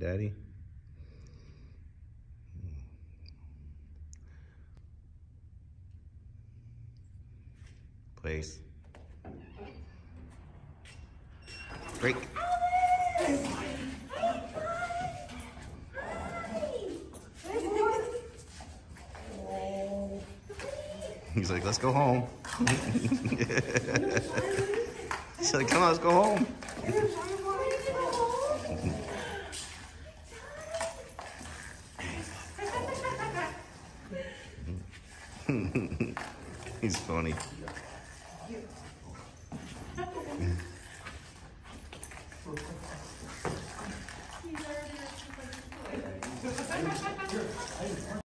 and daddy. Place. Break. He's like, let's go home. She's like, come on, let's go home. He's funny.